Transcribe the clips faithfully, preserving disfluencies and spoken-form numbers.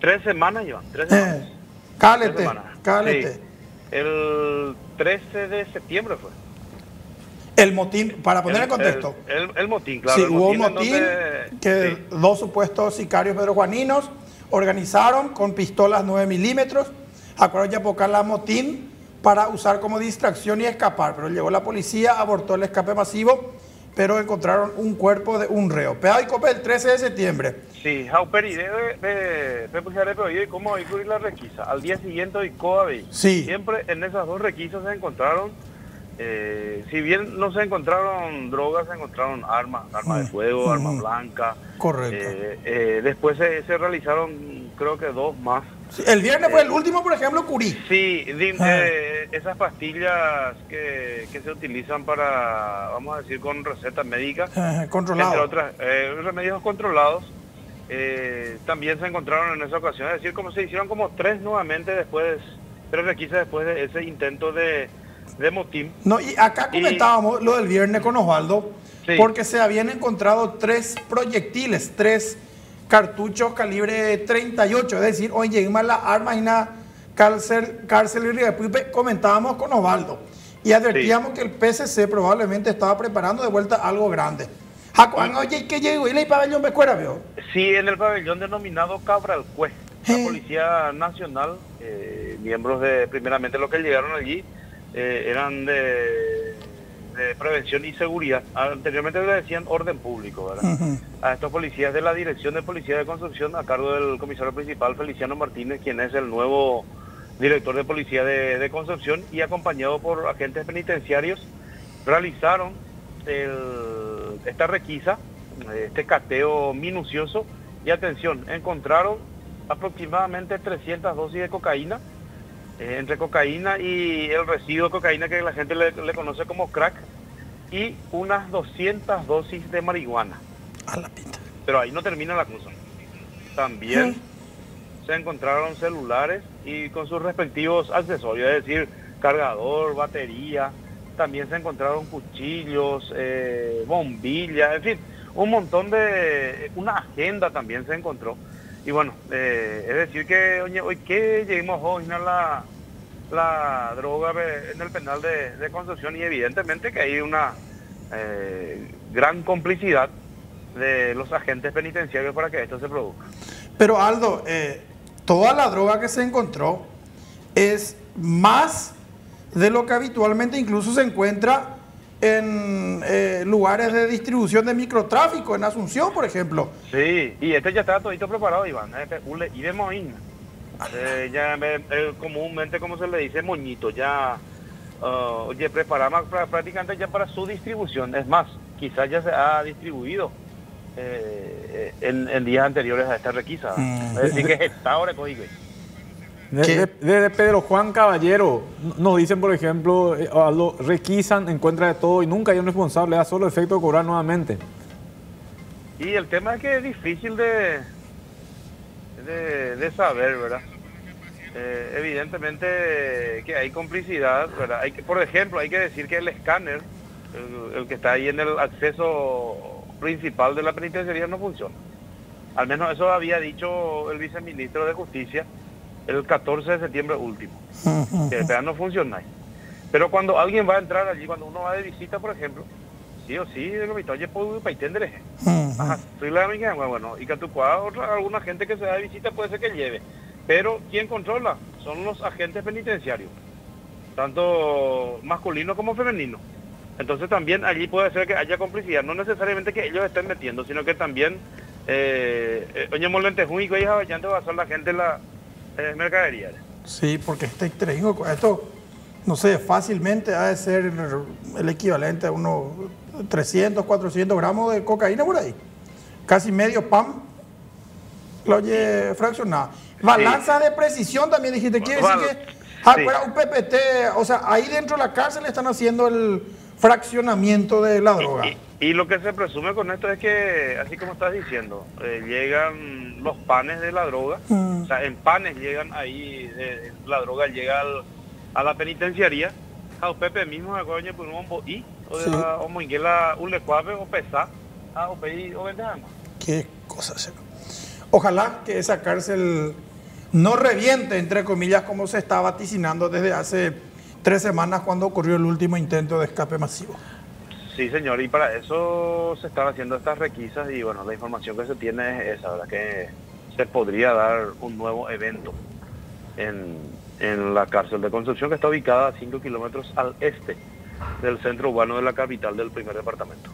Tres semanas llevan, tres semanas. Eh, cálete, tres semanas. cálete. Sí. El trece de septiembre fue. El motín, para poner el, en contexto. El, el, el motín, claro. Sí, el hubo un motín, motín entonces, que sí. dos supuestos sicarios pedrojuaninos organizaron con pistolas nueve milímetros, acuerdo de apocar la motín para usar como distracción y escapar, pero llegó la policía, abortó el escape masivo, pero encontraron un cuerpo de un reo. Pea y cope el trece de septiembre. Sí, Jauperi, de Pepujaré, pero ¿cómo hay que ir la requisa? Al día siguiente y Coave. Sí. Siempre en esas dos requisas se encontraron, eh, si bien no se encontraron drogas, se encontraron armas, armas mm. de fuego, mm. armas blancas. Correcto. Eh, eh, después se, se realizaron, creo que dos más. Sí, el viernes eh, fue el último, por ejemplo, Curí. Sí, de, eh, esas pastillas que, que se utilizan para, vamos a decir, con recetas médicas. Eh, controlados. Entre otras, eh, remedios controlados. Eh, también se encontraron en esa ocasión. Es decir, como se hicieron como tres nuevamente después, tres requisas después de ese intento de, de motín. No, y acá comentábamos y, lo del viernes con Osvaldo, sí. porque se habían encontrado tres proyectiles, tres cartuchos calibre treinta y ocho, es decir, hoy llegamos a la arma y la cárcel, cárcel y Ribepuipe, comentábamos con Osvaldo y advertíamos sí. que el P C C probablemente estaba preparando de vuelta algo grande. Jacoán, oye, ¿qué llegó? ¿Y el pabellón de Cuera, vio? Sí, en el pabellón denominado Cabral Cue, la ¿Eh? Policía Nacional, eh, miembros de, primeramente los que llegaron allí, eh, eran de... de prevención y seguridad, anteriormente le decían orden público, ¿verdad? Uh-huh. A estos policías de la Dirección de Policía de Concepción, a cargo del comisario principal Feliciano Martínez, quien es el nuevo director de policía de, de Concepción, y acompañado por agentes penitenciarios, realizaron el, esta requisa, este cateo minucioso, y atención, encontraron aproximadamente trescientas dosis de cocaína, entre cocaína y el residuo de cocaína que la gente le, le conoce como crack, y unas doscientas dosis de marihuana. A la pinta. Pero ahí no termina la cosa. También ¿Sí? se encontraron celulares y con sus respectivos accesorios, es decir, cargador, batería, también se encontraron cuchillos, eh, bombillas, en fin, un montón de... una agenda también se encontró. Y bueno, eh, es decir que hoy que lleguemos hoy a la, la droga en el penal de, de Concepción, y evidentemente que hay una eh, gran complicidad de los agentes penitenciarios para que esto se produzca. Pero Aldo, eh, toda la droga que se encontró es más de lo que habitualmente incluso se encuentra en eh, lugares de distribución de microtráfico, en Asunción, por ejemplo. Sí, y este ya está todito preparado, Iván. Este, ule, y de moína. Eh, ya eh, comúnmente, como se le dice, moñito, ya uh, ya preparamos prácticamente ya para su distribución. Es más, quizás ya se ha distribuido eh, en, en días anteriores a esta requisa. Mm. Es decir, que está ahora cogido. Desde de, de Pedro Juan Caballero nos dicen, por ejemplo, lo requisan, encuentra de todo y nunca hay un responsable, da solo efecto de cobrar nuevamente. Y el tema es que es difícil de, de, de saber, ¿verdad? Eh, evidentemente que hay complicidad, ¿verdad? Hay que, por ejemplo, hay que decir que el escáner, el, el que está ahí en el acceso principal de la penitenciaría, no funciona. Al menos eso había dicho el viceministro de Justicia el catorce de septiembre último, que de verdad no funciona. Pero cuando alguien va a entrar allí, cuando uno va de visita, por ejemplo, sí o sí, de lo que oye, puedo paitender. Ajá, soy la amiga, bueno, y que tu cuadra, alguna gente que se da de visita puede ser que lleve. Pero ¿quién controla? Son los agentes penitenciarios, tanto masculino como femenino. Entonces también allí puede ser que haya complicidad, no necesariamente que ellos estén metiendo, sino que también, oye, molente, júnico y jaballante va a ser la gente la... mercadería. Sí, porque este trigo, esto, no sé, fácilmente ha de ser el equivalente a unos trescientos, cuatrocientos gramos de cocaína por ahí. Casi medio pam, lo oye fraccionado. Balanza sí. de precisión también dijiste, quiere bueno, decir bueno, que afuera sí. un P P T, o sea, ahí dentro de la cárcel están haciendo el fraccionamiento de la droga. Y, y, y lo que se presume con esto es que, así como estás diciendo, eh, llegan los panes de la droga, mm. o sea, en panes llegan ahí, eh, la droga llega al, a la penitenciaría, a Pepe mismo, a Coño, por un y o de la Omoinguela, un lecuape, o pesá, a Ope y o Qué cosa, Ojalá que esa cárcel no reviente, entre comillas, como se está vaticinando desde hace tres semanas cuando ocurrió el último intento de escape masivo. Sí, señor, y para eso se están haciendo estas requisas y, bueno, la información que se tiene es esa, ¿verdad? Que se podría dar un nuevo evento en, en la cárcel de Concepción, que está ubicada a cinco kilómetros al este del centro urbano de la capital del primer departamento.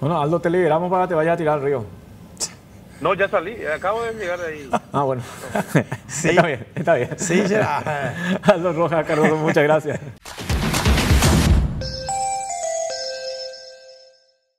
Bueno, Aldo, te liberamos para que te vayas a tirar al río. No, ya salí, acabo de llegar de ahí. Ah, bueno. Sí. Está bien, está bien. Sí, ya. Aldo Rojas, Carlos, muchas gracias.